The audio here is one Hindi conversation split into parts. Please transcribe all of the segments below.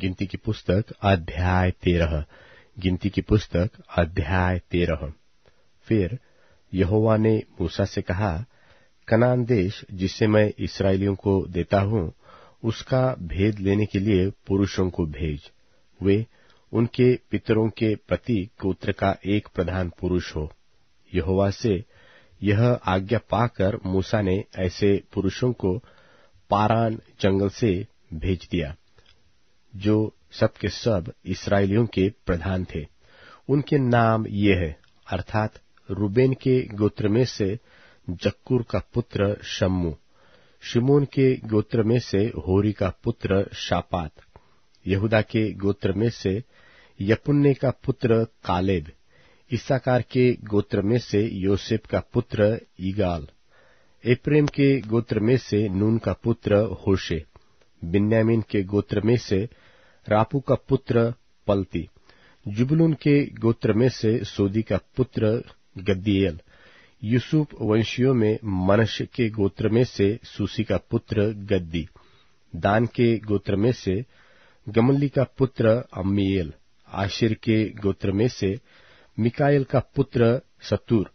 गिनती की पुस्तक अध्याय 13। गिनती की पुस्तक अध्याय 13। फिर यहोवा ने मूसा से कहा, कनान देश जिसे मैं इस्राएलियों को देता हूँ उसका भेद लेने के लिए पुरुषों को भेज, वे उनके पितरों के प्रति गोत्र का एक प्रधान पुरुष हो। यहोवा से यह आज्ञा पाकर मूसा ने ऐसे पुरुषों को पारान जंगल से भेज दिया, जो सबके सब इस्राएलियों के प्रधान थे। उनके नाम ये है, अर्थात रूबेन के गोत्र में से जक्कुर का पुत्र शम्मू, शिमोन के गोत्र में से होरी का पुत्र शापात, यहुदा के गोत्र में से यपुन्ने का पुत्र कालेब, ईसाकार के गोत्र में से योसेप का पुत्र ईगाल, एप्रेम के गोत्र में से नून का पुत्र होशे, बिन्यामिन के गोत्र में से रापू का पुत्र पलती, जुबलुन के गोत्र में से सोदी का पुत्र गद्दीएल, यूसुफ वंशियों में मनश के गोत्र में से सूसी का पुत्र गद्दी, दान के गोत्र में से गमली का पुत्र अम्मीएल, आशिर के गोत्र में से मिकायल का पुत्र सतूर,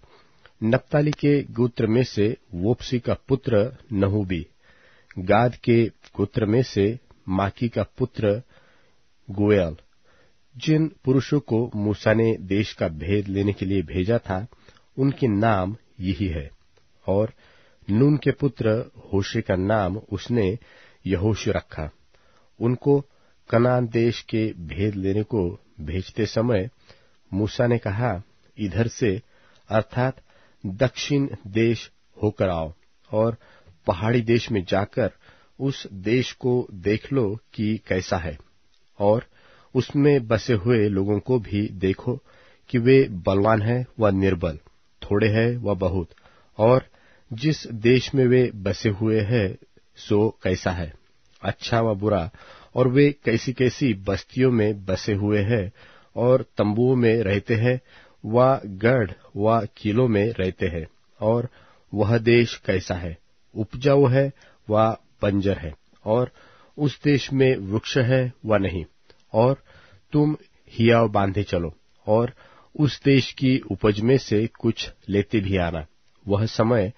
नप्ताली के गोत्र में से वोपसी का पुत्र नहूबी, गाद के गोत्र में से माकी का पुत्र गोयल। जिन पुरुषों को मूसा ने देश का भेद लेने के लिए भेजा था उनके नाम यही है, और नून के पुत्र होशे का नाम उसने यहोश रखा। उनको कनान देश के भेद लेने को भेजते समय मूसा ने कहा, इधर से अर्थात दक्षिण देश होकर आओ और पहाड़ी देश में जाकर उस देश को देख लो कि कैसा है, और उसमें बसे हुए लोगों को भी देखो कि वे बलवान हैं व निर्बल, थोड़े हैं व बहुत, और जिस देश में वे बसे हुए हैं सो कैसा है, अच्छा व बुरा, और वे कैसी कैसी बस्तियों में बसे हुए हैं और तंबुओं में रहते हैं व गढ़ व किलों में रहते हैं, और वह देश कैसा है, उपजाऊ है व बंजर है, और उस देश में वृक्ष है व नहीं, और तुम हियाव बांधे चलो और उस देश की उपज में से कुछ लेते भी आना। वह समय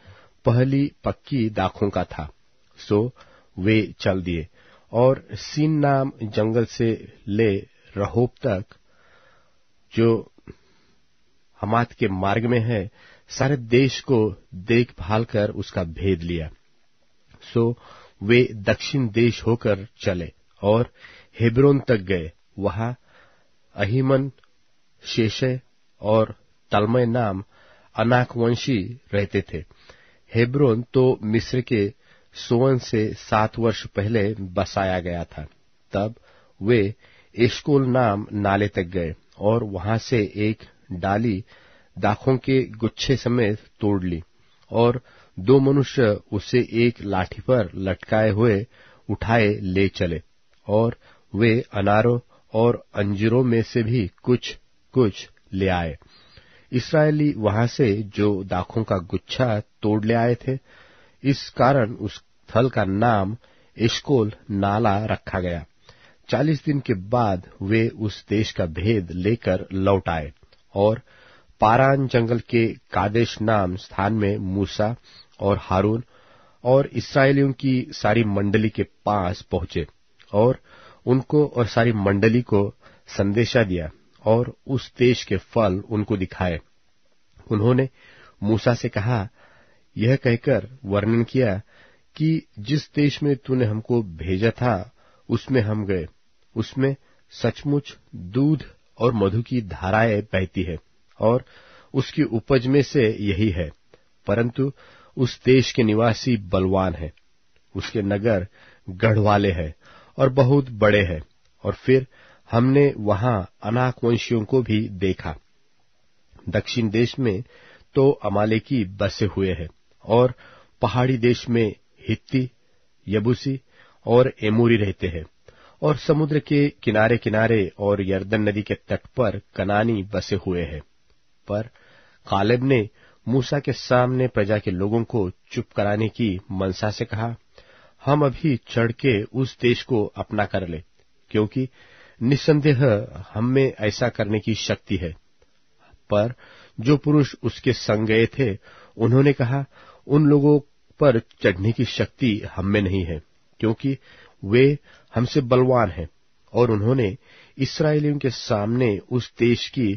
पहली पक्की दाखों का था। सो वे चल दिए और सीन नाम जंगल से ले रहोब तक, जो हमात के मार्ग में है, सारे देश को देखभाल कर उसका भेद लिया। सो वे दक्षिण देश होकर चले और हेब्रोन तक गए, वहां अहीमन, शेशे और तलमय नाम अनाकवंशी रहते थे। हेब्रोन तो मिस्र के सोवन से 7 वर्ष पहले बसाया गया था। तब वे एश्कोल नाम नाले तक गए और वहां से एक डाली दाखों के गुच्छे समेत तोड़ ली, और 2 मनुष्य उसे एक लाठी पर लटकाए हुए उठाए ले चले, और वे अनारों और अंजीरों में से भी कुछ कुछ ले आए। इस्राएली वहां से जो दाखों का गुच्छा तोड़ ले आए थे, इस कारण उस स्थल का नाम एश्कोल नाला रखा गया। 40 दिन के बाद वे उस देश का भेद लेकर लौट आए, और पारान जंगल के कादेश नाम स्थान में मूसा और हारून और इस्राएलियों की सारी मंडली के पास पहुंचे, और उनको और सारी मंडली को संदेशा दिया और उस देश के फल उनको दिखाए। उन्होंने मूसा से कहा, यह कहकर वर्णन किया कि जिस देश में तूने हमको भेजा था उसमें हम गए, उसमें सचमुच दूध और मधु की धाराएं बहती है, और उसकी उपज में से यही है, परंतु उस देश के निवासी बलवान हैं, उसके नगर गढ़वाले हैं और बहुत बड़े हैं। और फिर हमने वहां अनाकवंशियों को भी देखा। दक्षिण देश में तो अमालेकी बसे हुए हैं, और पहाड़ी देश में हित्ती, यबूसी और एमोरी रहते हैं, और समुद्र के किनारे किनारे और यरदन नदी के तट पर कनानी बसे हुए हैं। पर कालेब ने मूसा के सामने प्रजा के लोगों को चुप कराने की मनसा से कहा, हम अभी चढ़ के उस देश को अपना कर ले, क्योंकि निस्संदेह हम में ऐसा करने की शक्ति है। पर जो पुरुष उसके संग गए थे उन्होंने कहा, उन लोगों पर चढ़ने की शक्ति हम में नहीं है, क्योंकि वे हमसे बलवान हैं। और उन्होंने इस्राएलियों के सामने उस देश की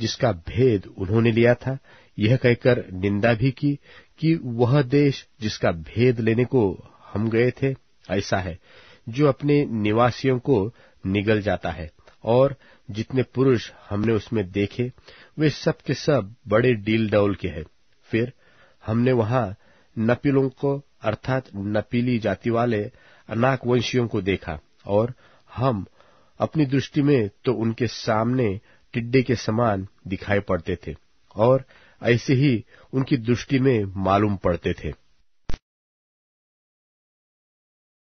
जिसका भेद उन्होंने लिया था यह कहकर निंदा भी की कि वह देश जिसका भेद लेने को हम गए थे ऐसा है जो अपने निवासियों को निगल जाता है। और जितने पुरुष हमने उसमें देखे वे सब के सब बड़े डील डौल के हैं। फिर हमने वहां नपीलों को अर्थात नपीली जाति वाले अनाक वंशियों को देखा, और हम अपनी दृष्टि में तो उनके सामने टिड्डे के समान दिखाई पड़ते थे और ऐसे ही उनकी दृष्टि में मालूम पड़ते थे।